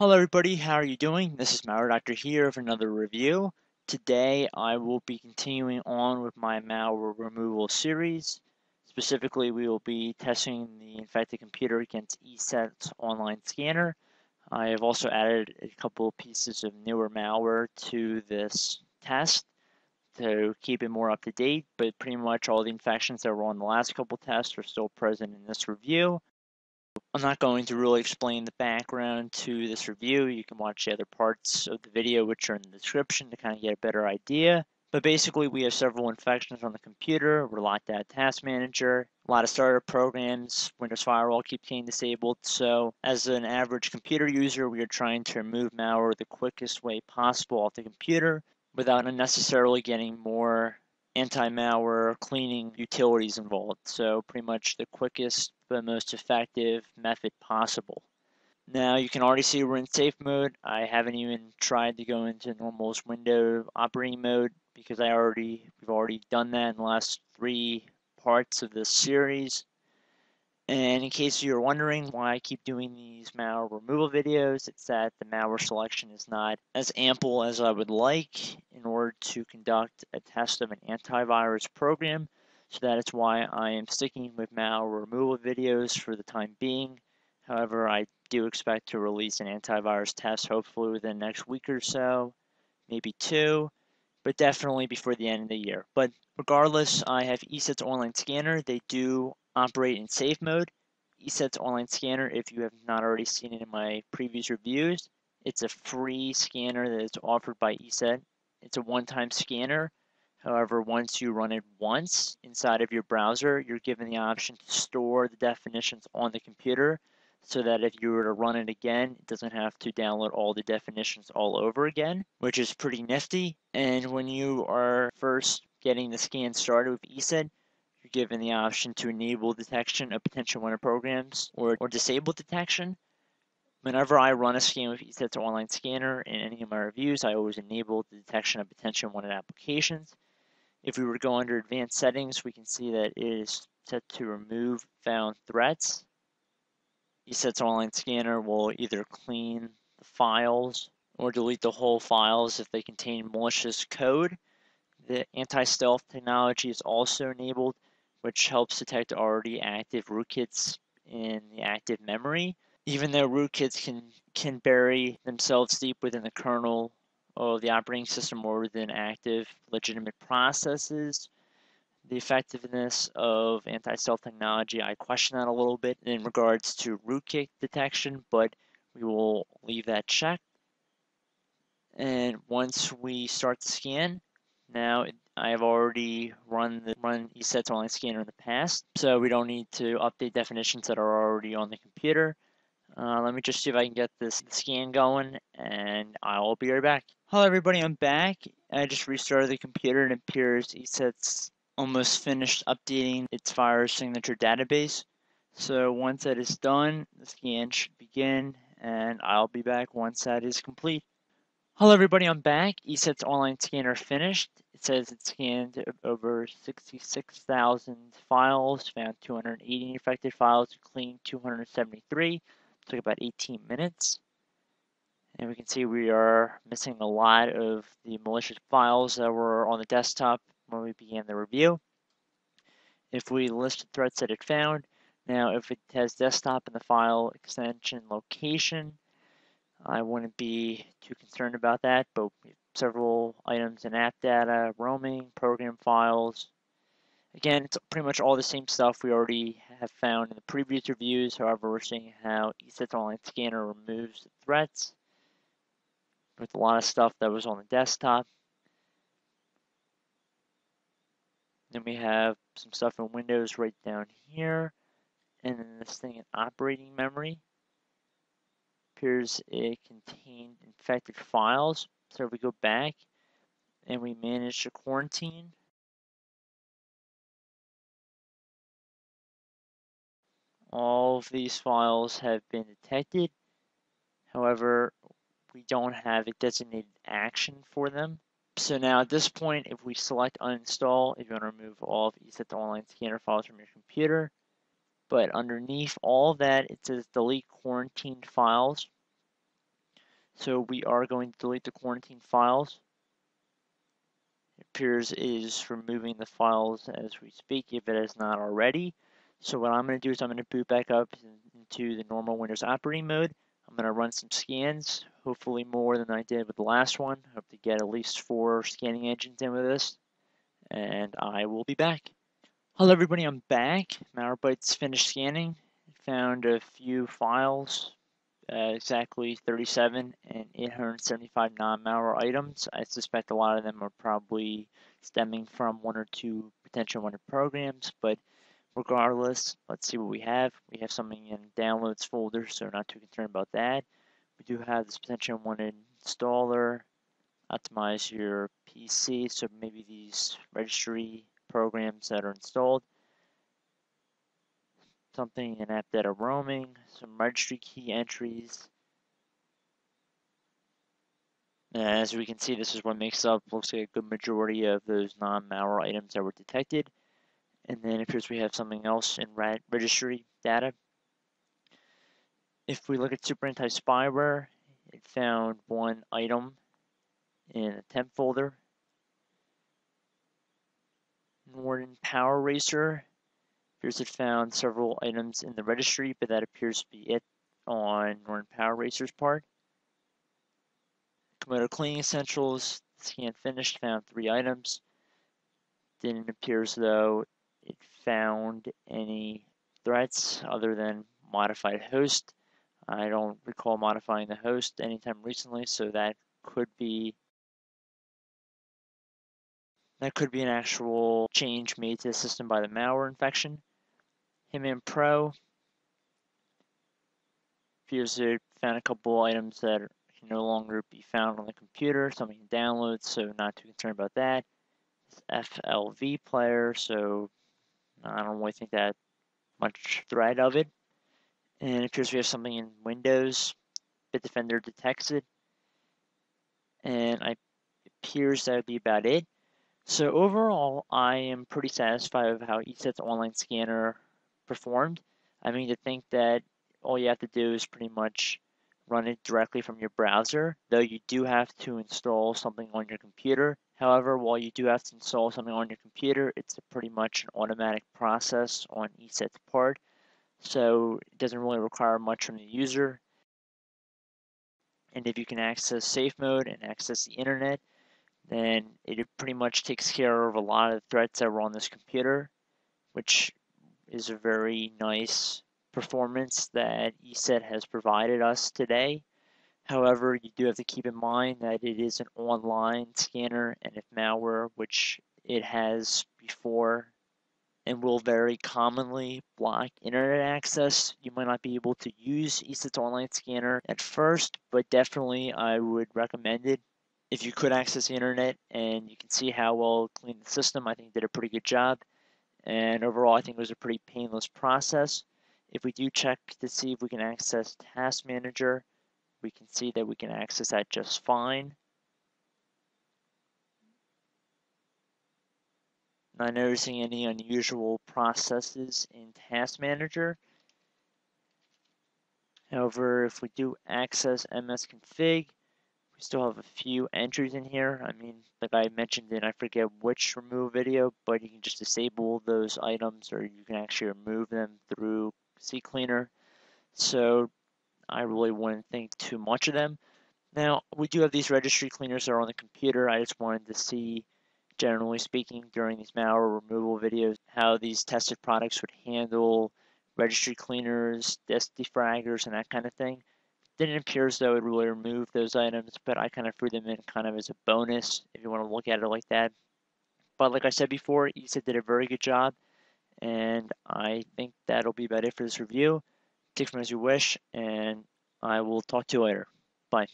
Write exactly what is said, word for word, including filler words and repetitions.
Hello everybody, how are you doing? This is Malware Doctor here for another review. Today I will be continuing on with my malware removal series. Specifically, we will be testing the infected computer against ESET's online scanner. I have also added a couple of pieces of newer malware to this test to keep it more up to date, but pretty much all the infections that were on the last couple tests are still present in this review. I'm not going to really explain the background to this review. You can watch the other parts of the video, which are in the description, to kind of get a better idea. But basically, we have several infections on the computer. We're locked out of Task Manager. A lot of startup programs, Windows Firewall keeps getting disabled. So as an average computer user, we are trying to remove malware the quickest way possible off the computer without unnecessarily getting more anti-malware cleaning utilities involved. So pretty much the quickest but most effective method possible. Now you can already see we're in safe mode. I haven't even tried to go into normal window operating mode because I already we've already done that in the last three parts of this series. And in case you're wondering why I keep doing these malware removal videos, it's that the malware selection is not as ample as I would like in order to conduct a test of an antivirus program. So that is why I am sticking with malware removal videos for the time being. However, I do expect to release an antivirus test hopefully within the next week or so, maybe two, but definitely before the end of the year. But regardless, I have ESET's online scanner. They do operate in safe mode. ESET's online scanner, if you have not already seen it in my previous reviews, it's a free scanner that is offered by ESET. It's a one-time scanner. However, once you run it once inside of your browser, you're given the option to store the definitions on the computer so that if you were to run it again, it doesn't have to download all the definitions all over again, which is pretty nifty. And when you are first getting the scan started with ESET, you're given the option to enable detection of potential winter programs or, or disable detection. Whenever I run a scan with ESET's online scanner in any of my reviews, I always enable the detection of potential wanted applications. If we were to go under advanced settings, we can see that it is set to remove found threats. ESET's online scanner will either clean the files or delete the whole files if they contain malicious code. The anti-stealth technology is also enabled, which helps detect already active rootkits in the active memory. Even though rootkits can, can bury themselves deep within the kernel of the operating system or within active legitimate processes, the effectiveness of anti-stealth technology, I question that a little bit in regards to rootkit detection, but we will leave that checked. And once we start the scan, now I have already run the run ESET's online scanner in the past, so we don't need to update definitions that are already on the computer. Uh, let me just see if I can get this scan going, and I'll be right back. Hello everybody, I'm back. I just restarted the computer and it appears ESET's almost finished updating its virus signature database. So once that is done, the scan should begin, and I'll be back once that is complete. Hello everybody, I'm back. ESET's online scanner finished. It says it scanned over sixty-six thousand files, found two hundred eighty infected files, cleaned two hundred seventy-three. Took about eighteen minutes. And we can see we are missing a lot of the malicious files that were on the desktop when we began the review. If we list the threats that it found, now if it has desktop in the file extension location, I wouldn't be too concerned about that, but several items in app data, roaming, program files. Again, it's pretty much all the same stuff we already have found in the previous reviews. However, we're seeing how ESET's online scanner removes the threats with a lot of stuff that was on the desktop. Then we have some stuff in Windows right down here. And then this thing in operating memory. It appears it contained infected files. So if we go back and we manage to quarantine, all of these files have been detected. However, we don't have a designated action for them. So now at this point, if we select uninstall, if you want to remove all of ESET's online scanner files from your computer, but underneath all of that, it says delete quarantined files. So we are going to delete the quarantine files. It appears it is removing the files as we speak, if it is not already. So what I'm going to do is I'm going to boot back up into the normal Windows operating mode. I'm going to run some scans, hopefully more than I did with the last one. I hope to get at least four scanning engines in with this, and I will be back. Hello everybody, I'm back. Malwarebytes finished scanning. Found a few files, uh, exactly thirty-seven and eight hundred seventy-five non-malware items. I suspect a lot of them are probably stemming from one or two potential malware programs, but regardless, let's see what we have. We have something in downloads folder, so not too concerned about that. We do have this potential wanted installer, optimize your P C, so maybe these registry programs that are installed. Something, an app that are roaming, some registry key entries. As we can see, this is what makes up, looks like a good majority of those non-malware items that were detected. And then it appears we have something else in registry data. If we look at SuperAntiSpyware, it found one item in a temp folder. Norton Power Racer, it appears it found several items in the registry, but that appears to be it on Norton Power Racer's part. Comodo Cleaning Essentials, scan finished, found three items. Didn't appear as though it found any threats other than modified host. I don't recall modifying the host anytime recently, so that could be that could be an actual change made to the system by the malware infection. Hitman Pro, appears it found a couple items that can no longer be found on the computer, something in downloads, so not too concerned about that. F L V player, so I don't really think that much threat of it. And it appears we have something in Windows. Bitdefender detects it. And I, it appears that would be about it. So overall, I am pretty satisfied with how ESET's online scanner performed. I mean, to think that all you have to do is pretty much run it directly from your browser, though you do have to install something on your computer. However, while you do have to install something on your computer, it's a pretty much an automatic process on ESET's part, so it doesn't really require much from the user. And if you can access safe mode and access the internet, then it pretty much takes care of a lot of the threats that were on this computer, which is a very nice performance that ESET has provided us today. However, you do have to keep in mind that it is an online scanner, and if malware, which it has before and will very commonly block internet access, you might not be able to use ESET's online scanner at first, but definitely I would recommend it. If you could access the internet, and you can see how well it cleaned the system, I think it did a pretty good job. And overall, I think it was a pretty painless process. If we do check to see if we can access Task Manager, we can see that we can access that just fine. Not noticing any unusual processes in Task Manager. However, if we do access MSConfig, we still have a few entries in here. I mean, like I mentioned in I forget which remove video, but you can just disable those items, or you can actually remove them through CCleaner. So I really wouldn't think too much of them. Now, we do have these registry cleaners that are on the computer. I just wanted to see, generally speaking, during these malware removal videos, how these tested products would handle registry cleaners, disk defraggers, and that kind of thing. Didn't appear as though it really removed those items, but I kind of threw them in kind of as a bonus, if you want to look at it like that. But like I said before, ESET did a very good job, and I think that'll be about it for this review. Take them as you wish, and I will talk to you later. Bye.